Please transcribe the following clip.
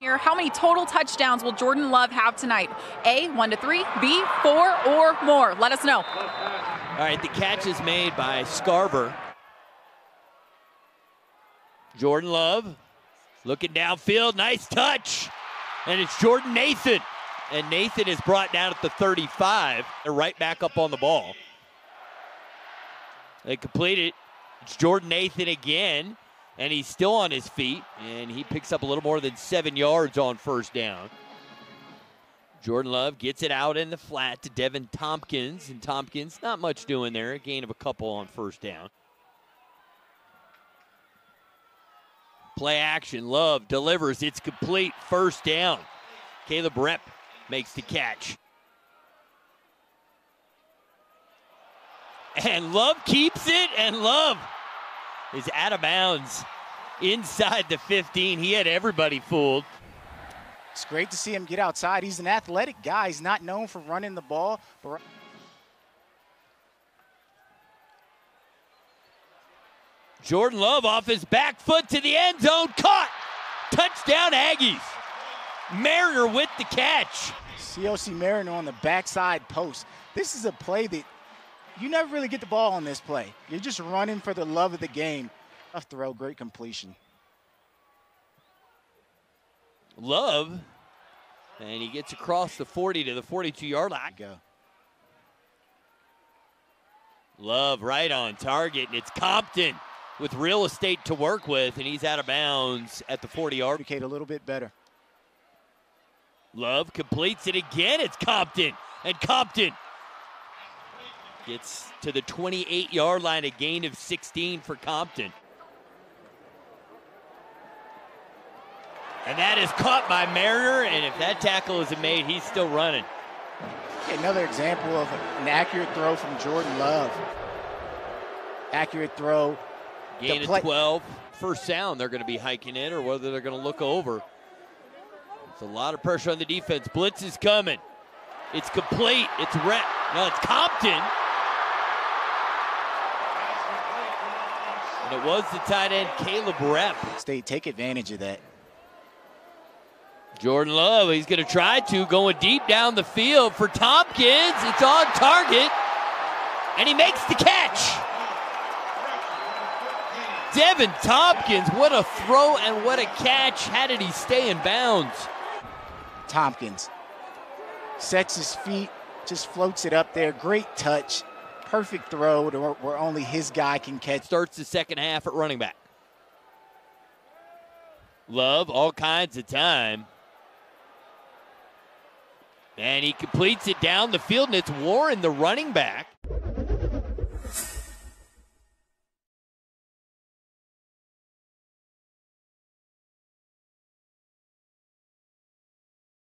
Here, how many total touchdowns will Jordan Love have tonight? A, 1 to 3, B, 4 or more. Let us know. All right, the catch is made by Scarber. Jordan Love looking downfield, nice touch. And it's Jordan Nathan. And Nathan is brought down at the 35. They're right back up on the ball. They complete it. It's Jordan Nathan again. And he's still on his feet, and he picks up a little more than 7 yards on first down. Jordan Love gets it out in the flat to Deven Tompkins, and Tompkins not much doing there, a gain of a couple on first down. Play action, Love delivers, it's complete, first down. Caleb Repp makes the catch. And Love keeps it, and Love is out of bounds inside the 15. He had everybody fooled. It's great to see him get outside. He's an athletic guy. He's not known for running the ball. But Jordan Love off his back foot to the end zone. Caught. Touchdown Aggies. Mariner with the catch. Siaosi Mariner on the backside post. This is a play that you never really get the ball on this play. You're just running for the love of the game. A throw, great completion. Love, and he gets across the 40 to the 42-yard line. Go. Love right on target, and it's Compton with real estate to work with, and he's out of bounds at the 40-yard. Educate a little bit better. Love completes it again. It's Compton, and Compton gets to the 28-yard line, a gain of 16 for Compton. And that is caught by Mariner, and if that tackle isn't made, he's still running. Another example of an accurate throw from Jordan Love. Accurate throw. Gain of 12. First sound they're going to be hiking in, or whether they're going to look over. It's a lot of pressure on the defense. Blitz is coming. It's complete. It's Repp. No, it's Compton. And it was the tight end, Caleb Repp. State, take advantage of that. Jordan Love, he's going to try to, going deep down the field for Tompkins. It's on target, and he makes the catch. Deven Tompkins, what a throw and what a catch. How did he stay in bounds? Tompkins sets his feet, just floats it up there. Great touch. Perfect throw to where only his guy can catch. Starts the second half at running back. Love, all kinds of time. And he completes it down the field, and it's Warren, the running back.